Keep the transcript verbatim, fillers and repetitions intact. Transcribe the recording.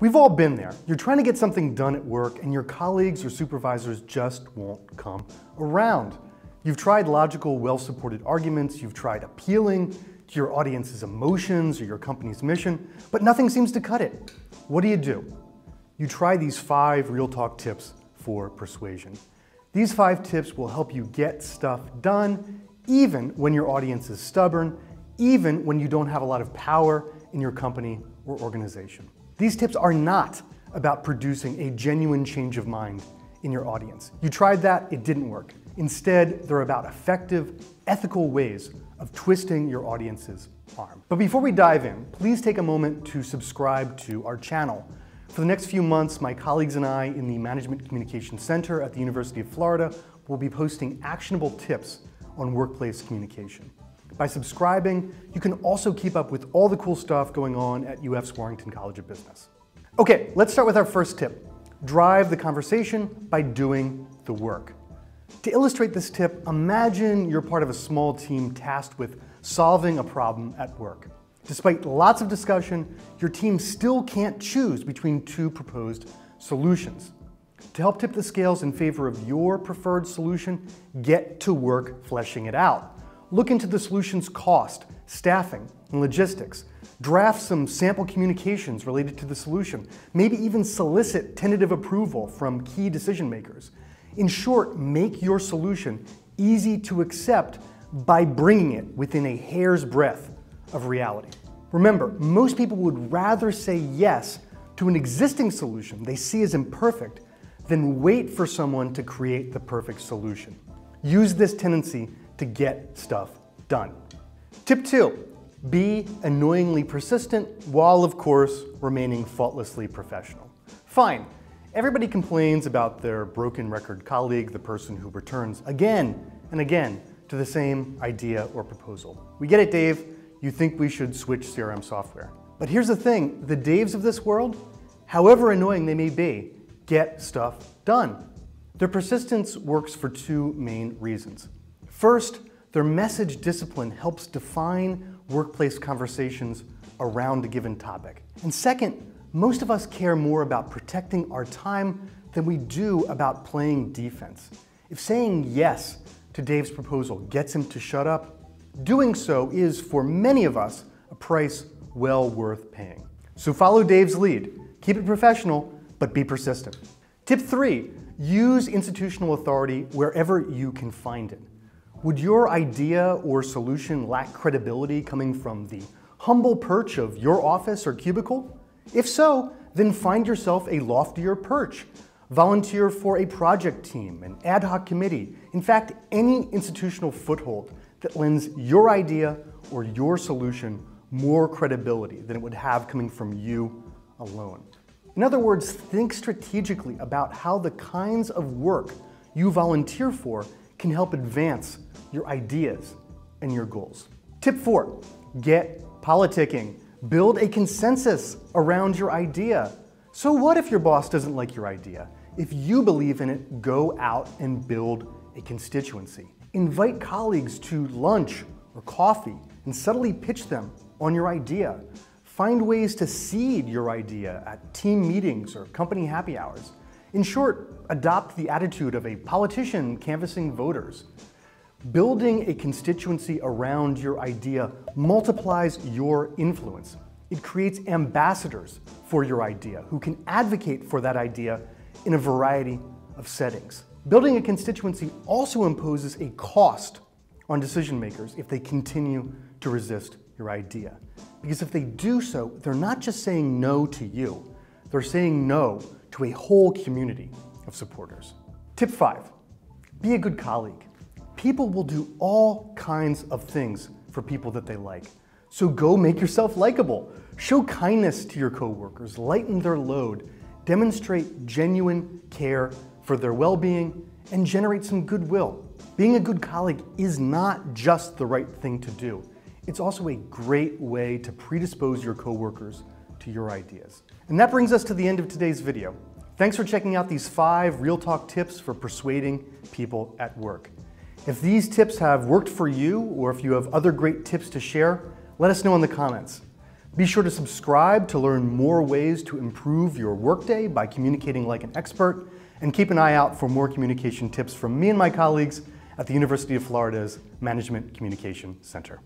We've all been there. You're trying to get something done at work and your colleagues or supervisors just won't come around. You've tried logical, well-supported arguments, you've tried appealing to your audience's emotions or your company's mission, but nothing seems to cut it. What do you do? You try these five Real Talk tips for persuasion. These five tips will help you get stuff done even when your audience is stubborn, even when you don't have a lot of power in your company or organization. These tips are not about producing a genuine change of mind in your audience. You tried that, it didn't work. Instead, they're about effective, ethical ways of twisting your audience's arm. But before we dive in, please take a moment to subscribe to our channel. For the next few months, my colleagues and I in the Management Communication Center at the University of Florida will be posting actionable tips on workplace communication. By subscribing, you can also keep up with all the cool stuff going on at U F's Warrington College of Business. Okay, let's start with our first tip. Drive the conversation by doing the work. To illustrate this tip, imagine you're part of a small team tasked with solving a problem at work. Despite lots of discussion, your team still can't choose between two proposed solutions. To help tip the scales in favor of your preferred solution, get to work fleshing it out. Look into the solution's cost, staffing, and logistics. Draft some sample communications related to the solution. Maybe even solicit tentative approval from key decision makers. In short, make your solution easy to accept by bringing it within a hair's breadth of reality. Remember, most people would rather say yes to an existing solution they see as imperfect than wait for someone to create the perfect solution. Use this tendency to get stuff done. Tip two, be annoyingly persistent while of course remaining faultlessly professional. Fine, everybody complains about their broken record colleague, the person who returns again and again to the same idea or proposal. We get it, Dave, you think we should switch C R M software. But here's the thing, the Daves of this world, however annoying they may be, get stuff done. Their persistence works for two main reasons. First, their message discipline helps define workplace conversations around a given topic. And second, most of us care more about protecting our time than we do about playing defense. If saying yes to Dave's proposal gets him to shut up, doing so is, for many of us, a price well worth paying. So follow Dave's lead. Keep it professional, but be persistent. Tip three, use institutional authority wherever you can find it. Would your idea or solution lack credibility coming from the humble perch of your office or cubicle? If so, then find yourself a loftier perch. Volunteer for a project team, an ad hoc committee, in fact, any institutional foothold that lends your idea or your solution more credibility than it would have coming from you alone. In other words, think strategically about how the kinds of work you volunteer for can help advance your ideas and your goals. Tip four, get politicking. Build a consensus around your idea. So what if your boss doesn't like your idea? If you believe in it, go out and build a constituency. Invite colleagues to lunch or coffee and subtly pitch them on your idea. Find ways to seed your idea at team meetings or company happy hours. In short, adopt the attitude of a politician canvassing voters. Building a constituency around your idea multiplies your influence. It creates ambassadors for your idea who can advocate for that idea in a variety of settings. Building a constituency also imposes a cost on decision makers if they continue to resist your idea. Because if they do so, they're not just saying no to you, they're saying no to a whole community of supporters. Tip five, be a good colleague. People will do all kinds of things for people that they like. So go make yourself likable. Show kindness to your coworkers, lighten their load, demonstrate genuine care for their well-being, and generate some goodwill. Being a good colleague is not just the right thing to do. It's also a great way to predispose your coworkers to your ideas. And that brings us to the end of today's video. Thanks for checking out these five Real Talk tips for persuading people at work. If these tips have worked for you, or if you have other great tips to share, let us know in the comments. Be sure to subscribe to learn more ways to improve your workday by communicating like an expert, and keep an eye out for more communication tips from me and my colleagues at the University of Florida's Management Communication Center.